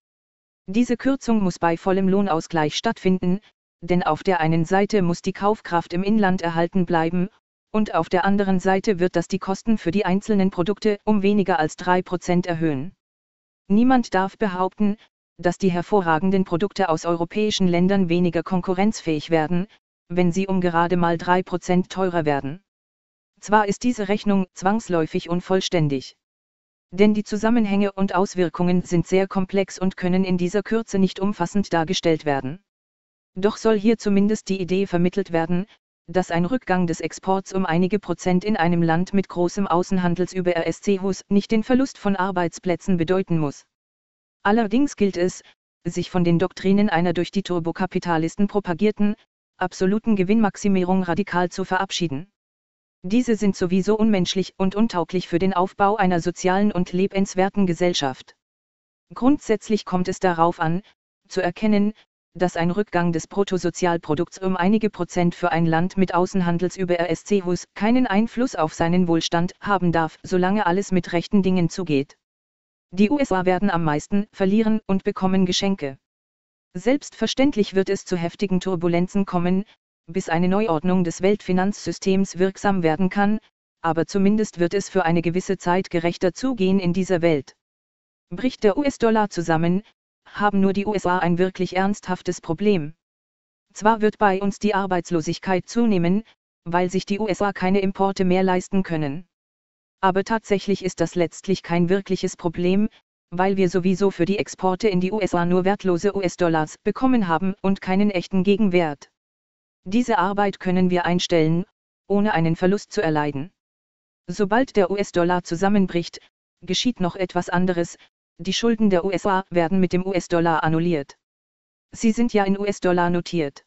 Diese Kürzung muss bei vollem Lohnausgleich stattfinden, denn auf der einen Seite muss die Kaufkraft im Inland erhalten bleiben, und auf der anderen Seite wird das die Kosten für die einzelnen Produkte um weniger als drei Prozent erhöhen. Niemand darf behaupten, dass die hervorragenden Produkte aus europäischen Ländern weniger konkurrenzfähig werden, wenn sie um gerade mal drei Prozent teurer werden. Zwar ist diese Rechnung zwangsläufig unvollständig. Denn die Zusammenhänge und Auswirkungen sind sehr komplex und können in dieser Kürze nicht umfassend dargestellt werden. Doch soll hier zumindest die Idee vermittelt werden, dass ein Rückgang des Exports um einige Prozent in einem Land mit großem Außenhandelsüberschüssen nicht den Verlust von Arbeitsplätzen bedeuten muss. Allerdings gilt es, sich von den Doktrinen einer durch die Turbokapitalisten propagierten, absoluten Gewinnmaximierung radikal zu verabschieden. Diese sind sowieso unmenschlich und untauglich für den Aufbau einer sozialen und lebenswerten Gesellschaft. Grundsätzlich kommt es darauf an, zu erkennen, dass ein Rückgang des Bruttosozialprodukts um einige Prozent für ein Land mit Außenhandelsüberschüssen keinen Einfluss auf seinen Wohlstand haben darf, solange alles mit rechten Dingen zugeht. Die U S A werden am meisten verlieren und bekommen Geschenke. Selbstverständlich wird es zu heftigen Turbulenzen kommen, bis eine Neuordnung des Weltfinanzsystems wirksam werden kann, aber zumindest wird es für eine gewisse Zeit gerechter zugehen in dieser Welt. Bricht der U S-Dollar zusammen, haben nur die U S A ein wirklich ernsthaftes Problem. Zwar wird bei uns die Arbeitslosigkeit zunehmen, weil sich die U S A keine Importe mehr leisten können. Aber tatsächlich ist das letztlich kein wirkliches Problem, weil wir sowieso für die Exporte in die U S A nur wertlose U S-Dollars bekommen haben und keinen echten Gegenwert. Diese Arbeit können wir einstellen, ohne einen Verlust zu erleiden. Sobald der U S-Dollar zusammenbricht, geschieht noch etwas anderes: Die Schulden der U S A werden mit dem U S-Dollar annulliert. Sie sind ja in U S-Dollar notiert.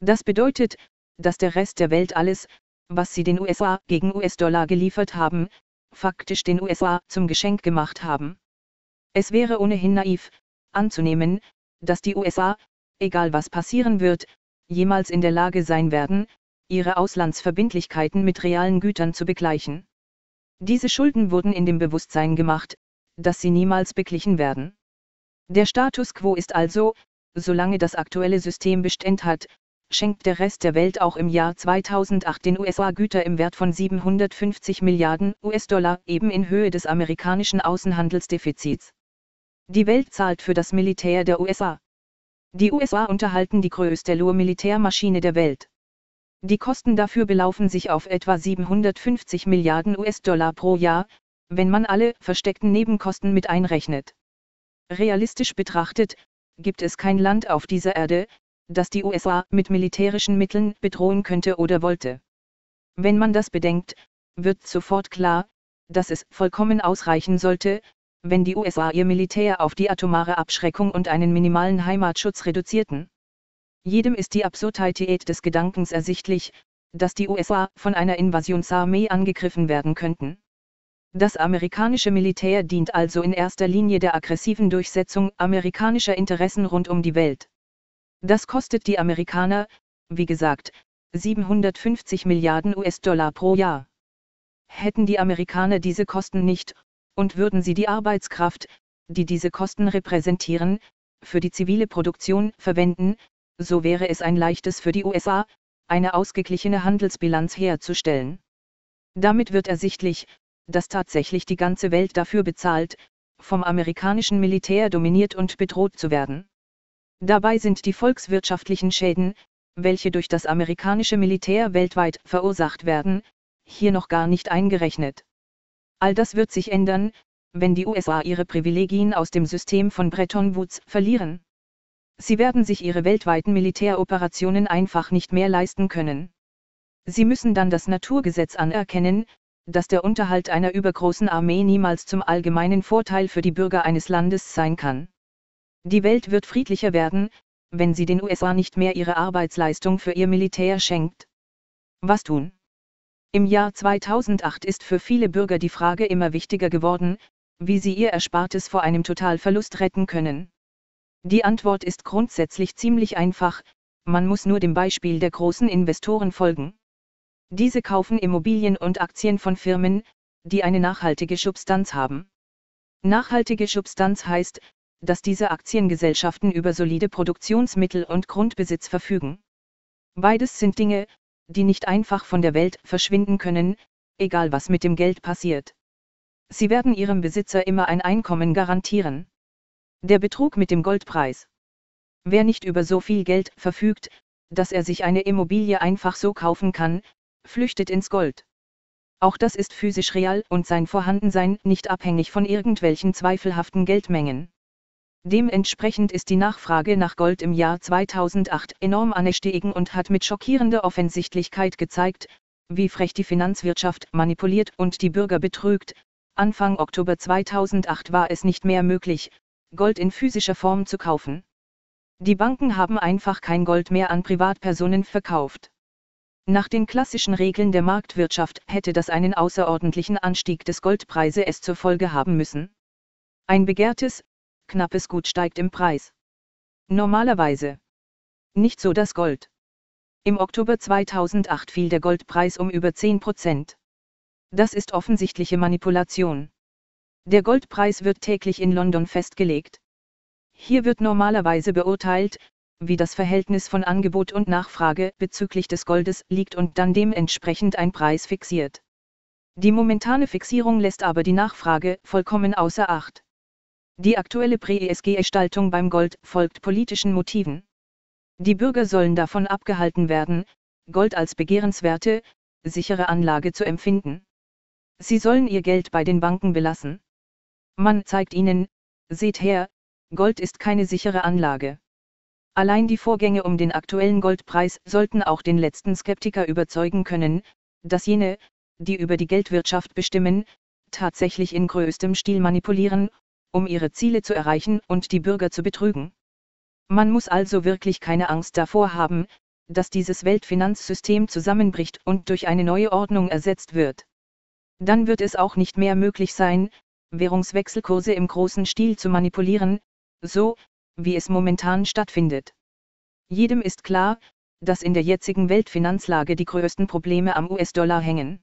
Das bedeutet, dass der Rest der Welt alles, was sie den U S A gegen U S-Dollar geliefert haben, faktisch den U S A zum Geschenk gemacht haben. Es wäre ohnehin naiv, anzunehmen, dass die U S A, egal was passieren wird, jemals in der Lage sein werden, ihre Auslandsverbindlichkeiten mit realen Gütern zu begleichen. Diese Schulden wurden in dem Bewusstsein gemacht, dass sie niemals beglichen werden. Der Status quo ist also, solange das aktuelle System Bestand hat, schenkt der Rest der Welt auch im Jahr zweitausendacht den U S A Güter im Wert von siebenhundertfünfzig Milliarden US-Dollar, eben in Höhe des amerikanischen Außenhandelsdefizits. Die Welt zahlt für das Militär der U S A. Die U S A unterhalten die größte Militärmaschine der Welt. Die Kosten dafür belaufen sich auf etwa siebenhundertfünfzig Milliarden US-Dollar pro Jahr, wenn man alle versteckten Nebenkosten mit einrechnet. Realistisch betrachtet, gibt es kein Land auf dieser Erde, das die U S A mit militärischen Mitteln bedrohen könnte oder wollte. Wenn man das bedenkt, wird sofort klar, dass es vollkommen ausreichen sollte, wenn die U S A ihr Militär auf die atomare Abschreckung und einen minimalen Heimatschutz reduzierten. Jedem ist die Absurdität des Gedankens ersichtlich, dass die U S A von einer Invasionsarmee angegriffen werden könnten. Das amerikanische Militär dient also in erster Linie der aggressiven Durchsetzung amerikanischer Interessen rund um die Welt. Das kostet die Amerikaner, wie gesagt, siebenhundertfünfzig Milliarden US-Dollar pro Jahr. Hätten die Amerikaner diese Kosten nicht, und würden sie die Arbeitskraft, die diese Kosten repräsentieren, für die zivile Produktion verwenden, so wäre es ein leichtes für die U S A, eine ausgeglichene Handelsbilanz herzustellen. Damit wird ersichtlich, dass tatsächlich die ganze Welt dafür bezahlt, vom amerikanischen Militär dominiert und bedroht zu werden. Dabei sind die volkswirtschaftlichen Schäden, welche durch das amerikanische Militär weltweit verursacht werden, hier noch gar nicht eingerechnet. All das wird sich ändern, wenn die U S A ihre Privilegien aus dem System von Bretton Woods verlieren. Sie werden sich ihre weltweiten Militäroperationen einfach nicht mehr leisten können. Sie müssen dann das Naturgesetz anerkennen, dass der Unterhalt einer übergroßen Armee niemals zum allgemeinen Vorteil für die Bürger eines Landes sein kann. Die Welt wird friedlicher werden, wenn sie den U S A nicht mehr ihre Arbeitsleistung für ihr Militär schenkt. Was tun? Im Jahr zweitausendacht ist für viele Bürger die Frage immer wichtiger geworden, wie sie ihr Erspartes vor einem Totalverlust retten können. Die Antwort ist grundsätzlich ziemlich einfach: Man muss nur dem Beispiel der großen Investoren folgen. Diese kaufen Immobilien und Aktien von Firmen, die eine nachhaltige Substanz haben. Nachhaltige Substanz heißt, dass diese Aktiengesellschaften über solide Produktionsmittel und Grundbesitz verfügen. Beides sind Dinge, die nicht einfach von der Welt verschwinden können, egal was mit dem Geld passiert. Sie werden ihrem Besitzer immer ein Einkommen garantieren. Der Betrug mit dem Goldpreis. Wer nicht über so viel Geld verfügt, dass er sich eine Immobilie einfach so kaufen kann, flüchtet ins Gold. Auch das ist physisch real und sein Vorhandensein nicht abhängig von irgendwelchen zweifelhaften Geldmengen. Dementsprechend ist die Nachfrage nach Gold im Jahr zweitausendacht enorm angestiegen und hat mit schockierender Offensichtlichkeit gezeigt, wie frech die Finanzwirtschaft manipuliert und die Bürger betrügt. Anfang Oktober zweitausendacht war es nicht mehr möglich, Gold in physischer Form zu kaufen. Die Banken haben einfach kein Gold mehr an Privatpersonen verkauft. Nach den klassischen Regeln der Marktwirtschaft hätte das einen außerordentlichen Anstieg des Goldpreises zur Folge haben müssen. Ein begehrtes, knappes Gut steigt im Preis. Normalerweise. Nicht so das Gold. Im Oktober zweitausendacht fiel der Goldpreis um über zehn Prozent. Das ist offensichtliche Manipulation. Der Goldpreis wird täglich in London festgelegt. Hier wird normalerweise beurteilt, wie das Verhältnis von Angebot und Nachfrage bezüglich des Goldes liegt und dann dementsprechend ein Preis fixiert. Die momentane Fixierung lässt aber die Nachfrage vollkommen außer Acht. Die aktuelle Preisgestaltung beim Gold folgt politischen Motiven. Die Bürger sollen davon abgehalten werden, Gold als begehrenswerte, sichere Anlage zu empfinden. Sie sollen ihr Geld bei den Banken belassen. Man zeigt ihnen, seht her, Gold ist keine sichere Anlage. Allein die Vorgänge um den aktuellen Goldpreis sollten auch den letzten Skeptiker überzeugen können, dass jene, die über die Geldwirtschaft bestimmen, tatsächlich in größtem Stil manipulieren, um ihre Ziele zu erreichen und die Bürger zu betrügen. Man muss also wirklich keine Angst davor haben, dass dieses Weltfinanzsystem zusammenbricht und durch eine neue Ordnung ersetzt wird. Dann wird es auch nicht mehr möglich sein, Währungswechselkurse im großen Stil zu manipulieren, so wie es momentan stattfindet. Jedem ist klar, dass in der jetzigen Weltfinanzlage die größten Probleme am U S-Dollar hängen.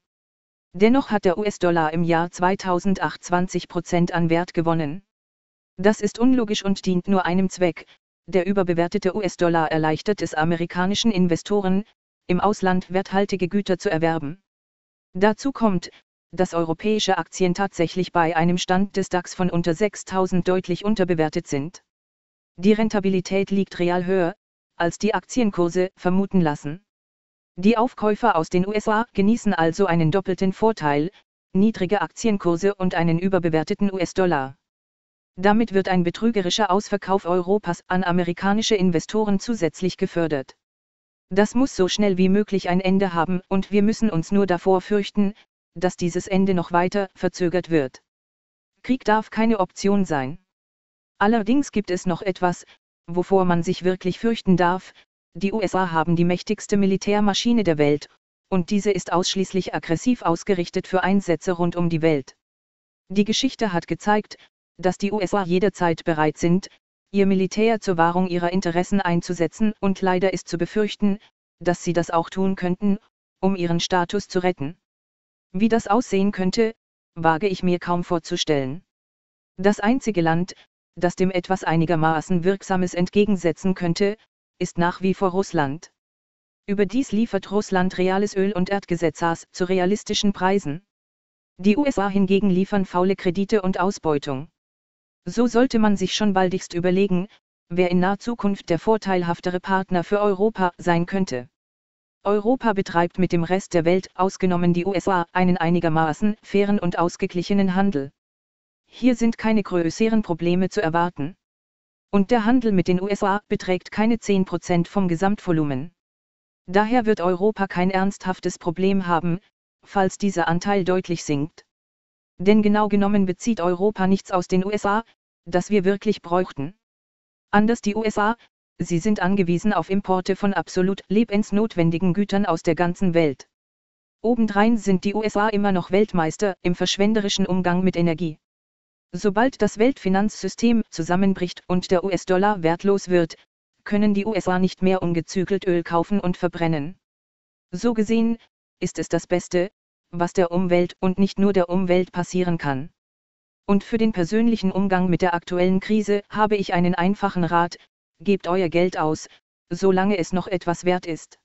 Dennoch hat der U S-Dollar im Jahr zweitausendacht zwanzig Prozent an Wert gewonnen. Das ist unlogisch und dient nur einem Zweck: Der überbewertete U S-Dollar erleichtert es amerikanischen Investoren, im Ausland werthaltige Güter zu erwerben. Dazu kommt, dass europäische Aktien tatsächlich bei einem Stand des DAX von unter sechstausend deutlich unterbewertet sind. Die Rentabilität liegt real höher, als die Aktienkurse vermuten lassen. Die Aufkäufer aus den U S A genießen also einen doppelten Vorteil: niedrige Aktienkurse und einen überbewerteten U S-Dollar. Damit wird ein betrügerischer Ausverkauf Europas an amerikanische Investoren zusätzlich gefördert. Das muss so schnell wie möglich ein Ende haben und wir müssen uns nur davor fürchten, dass dieses Ende noch weiter verzögert wird. Krieg darf keine Option sein. Allerdings gibt es noch etwas, wovor man sich wirklich fürchten darf: Die U S A haben die mächtigste Militärmaschine der Welt, und diese ist ausschließlich aggressiv ausgerichtet für Einsätze rund um die Welt. Die Geschichte hat gezeigt, dass die U S A jederzeit bereit sind, ihr Militär zur Wahrung ihrer Interessen einzusetzen, und leider ist zu befürchten, dass sie das auch tun könnten, um ihren Status zu retten. Wie das aussehen könnte, wage ich mir kaum vorzustellen. Das einzige Land, das dem etwas einigermaßen Wirksames entgegensetzen könnte, ist nach wie vor Russland. Überdies liefert Russland reales Öl und Erdgesetzgas zu realistischen Preisen. Die U S A hingegen liefern faule Kredite und Ausbeutung. So sollte man sich schon baldigst überlegen, wer in naher Zukunft der vorteilhaftere Partner für Europa sein könnte. Europa betreibt mit dem Rest der Welt, ausgenommen die U S A, einen einigermaßen fairen und ausgeglichenen Handel. Hier sind keine größeren Probleme zu erwarten. Und der Handel mit den U S A beträgt keine zehn Prozent vom Gesamtvolumen. Daher wird Europa kein ernsthaftes Problem haben, falls dieser Anteil deutlich sinkt. Denn genau genommen bezieht Europa nichts aus den U S A, das wir wirklich bräuchten. Anders die U S A, sie sind angewiesen auf Importe von absolut lebensnotwendigen Gütern aus der ganzen Welt. Obendrein sind die U S A immer noch Weltmeister im verschwenderischen Umgang mit Energie. Sobald das Weltfinanzsystem zusammenbricht und der U S-Dollar wertlos wird, können die U S A nicht mehr ungezügelt Öl kaufen und verbrennen. So gesehen, ist es das Beste, was der Umwelt und nicht nur der Umwelt passieren kann. Und für den persönlichen Umgang mit der aktuellen Krise habe ich einen einfachen Rat: Gebt euer Geld aus, solange es noch etwas wert ist.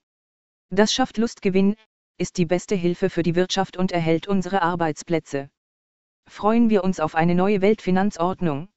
Das schafft Lustgewinn, ist die beste Hilfe für die Wirtschaft und erhält unsere Arbeitsplätze. Freuen wir uns auf eine neue Weltfinanzordnung.